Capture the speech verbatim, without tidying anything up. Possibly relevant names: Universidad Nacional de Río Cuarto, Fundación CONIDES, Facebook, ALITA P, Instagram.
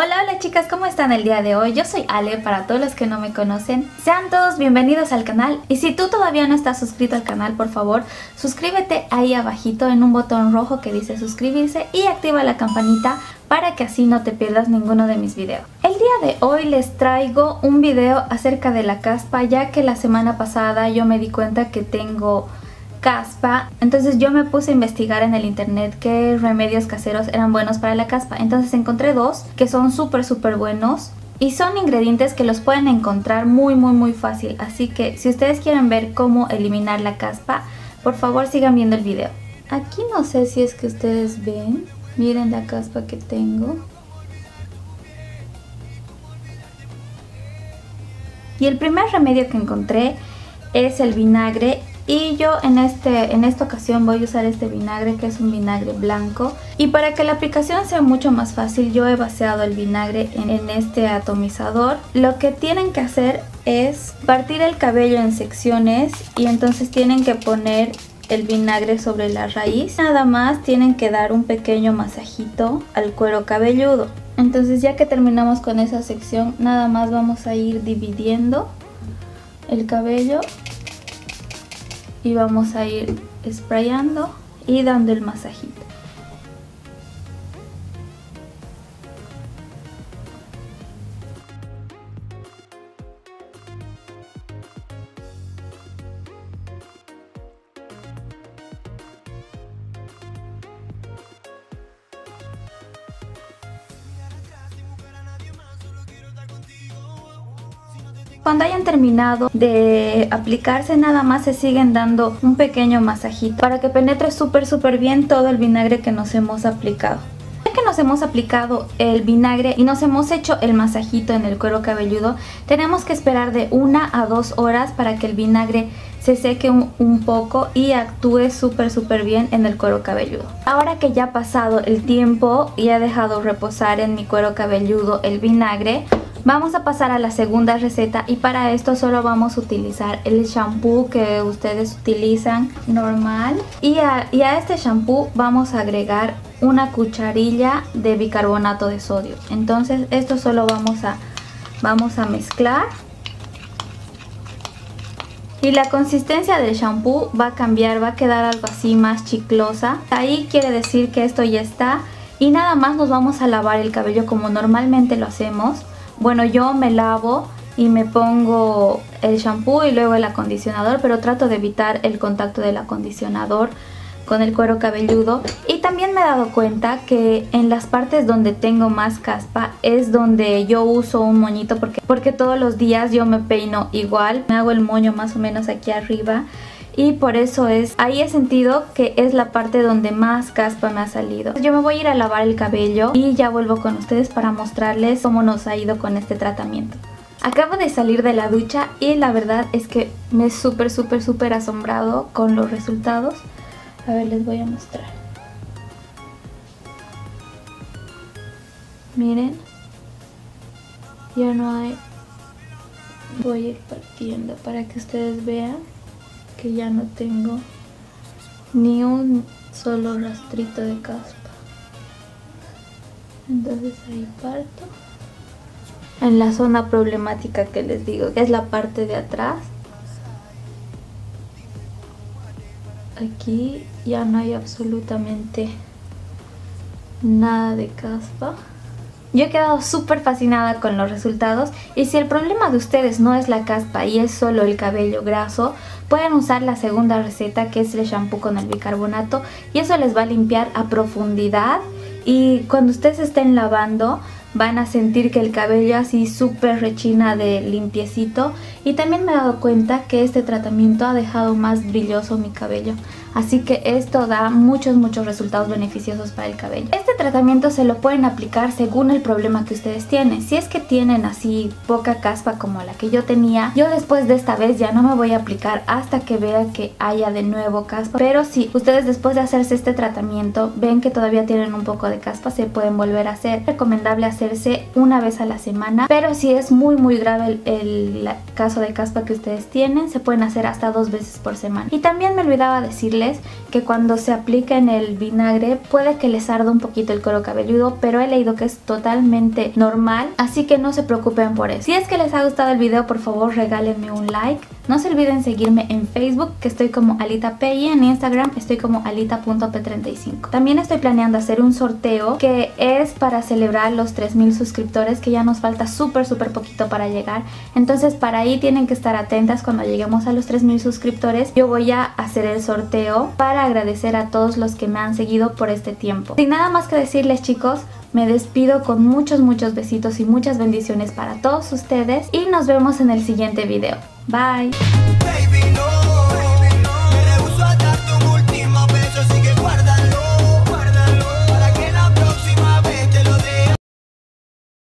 Hola, hola chicas, ¿cómo están el día de hoy? Yo soy Ale, para todos los que no me conocen. Sean todos bienvenidos al canal. Y si tú todavía no estás suscrito al canal, por favor, suscríbete ahí abajito en un botón rojo que dice suscribirse y activa la campanita para que así no te pierdas ninguno de mis videos. El día de hoy les traigo un video acerca de la caspa, ya que la semana pasada yo me di cuenta que tengo caspa, entonces yo me puse a investigar en el internet qué remedios caseros eran buenos para la caspa. Entonces encontré dos que son súper súper buenos y son ingredientes que los pueden encontrar muy muy muy fácil, así que si ustedes quieren ver cómo eliminar la caspa, por favor sigan viendo el video. Aquí no sé si es que ustedes ven, miren la caspa que tengo. Y el primer remedio que encontré es el vinagre. Y yo en, este, en esta ocasión voy a usar este vinagre, que es un vinagre blanco. Y para que la aplicación sea mucho más fácil, yo he vaciado el vinagre en, en este atomizador. Lo que tienen que hacer es partir el cabello en secciones y entonces tienen que poner el vinagre sobre la raíz. Nada más tienen que dar un pequeño masajito al cuero cabelludo. Entonces ya que terminamos con esa sección, nada más vamos a ir dividiendo el cabello. Y vamos a ir sprayando y dando el masajito. Cuando hayan terminado de aplicarse, nada más se siguen dando un pequeño masajito para que penetre súper súper bien todo el vinagre que nos hemos aplicado. Ya que nos hemos aplicado el vinagre y nos hemos hecho el masajito en el cuero cabelludo, tenemos que esperar de una a dos horas para que el vinagre se seque un, un poco y actúe súper súper bien en el cuero cabelludo. Ahora que ya ha pasado el tiempo y he dejado reposar en mi cuero cabelludo el vinagre, vamos a pasar a la segunda receta, y para esto solo vamos a utilizar el shampoo que ustedes utilizan normal. Y a, y a este shampoo vamos a agregar una cucharilla de bicarbonato de sodio. Entonces esto solo vamos a, vamos a mezclar. Y la consistencia del shampoo va a cambiar, va a quedar algo así más chiclosa. Ahí quiere decir que esto ya está. Y nada más nos vamos a lavar el cabello como normalmente lo hacemos. Bueno, yo me lavo y me pongo el shampoo y luego el acondicionador, pero trato de evitar el contacto del acondicionador con el cuero cabelludo. Y también me he dado cuenta que en las partes donde tengo más caspa es donde yo uso un moñito, porque, porque todos los días yo me peino igual, me hago el moño más o menos aquí arriba. Y por eso es, ahí he sentido que es la parte donde más caspa me ha salido. Yo me voy a ir a lavar el cabello y ya vuelvo con ustedes para mostrarles cómo nos ha ido con este tratamiento. Acabo de salir de la ducha y la verdad es que me he súper súper súper asombrado con los resultados. A ver, les voy a mostrar. Miren, ya no hay. Voy a ir partiendo para que ustedes vean que ya no tengo ni un solo rastrito de caspa. Entonces ahí parto en la zona problemática que les digo, que es la parte de atrás. Aquí ya no hay absolutamente nada de caspa. Yo he quedado súper fascinada con los resultados, y si el problema de ustedes no es la caspa y es solo el cabello graso, pueden usar la segunda receta, que es el shampoo con el bicarbonato, y eso les va a limpiar a profundidad, y cuando ustedes estén lavando van a sentir que el cabello así súper rechina de limpiecito. Y también me he dado cuenta que este tratamiento ha dejado más brilloso mi cabello, así que esto da muchos muchos resultados beneficiosos para el cabello. Este tratamiento se lo pueden aplicar según el problema que ustedes tienen. Si es que tienen así poca caspa como la que yo tenía, yo después de esta vez ya no me voy a aplicar hasta que vea que haya de nuevo caspa. Pero si ustedes después de hacerse este tratamiento ven que todavía tienen un poco de caspa, se pueden volver a hacer. Es recomendable hacerse una vez a la semana, pero si es muy muy grave el, el caso de caspa que ustedes tienen, se pueden hacer hasta dos veces por semana. Y también me olvidaba decirles es que cuando se aplica en el vinagre puede que les arda un poquito el cuero cabelludo, pero he leído que es totalmente normal, así que no se preocupen por eso. Si es que les ha gustado el video, por favor regálenme un like. No se olviden seguirme en Facebook, que estoy como Alita P, y en Instagram estoy como alita punto p treinta y cinco. También estoy planeando hacer un sorteo que es para celebrar los tres mil suscriptores, que ya nos falta súper súper poquito para llegar. Entonces para ahí tienen que estar atentas. Cuando lleguemos a los tres mil suscriptores yo voy a hacer el sorteo para agradecer a todos los que me han seguido por este tiempo. Sin nada más que decirles, chicos, me despido con muchos muchos besitos y muchas bendiciones para todos ustedes, y nos vemos en el siguiente video. Bye.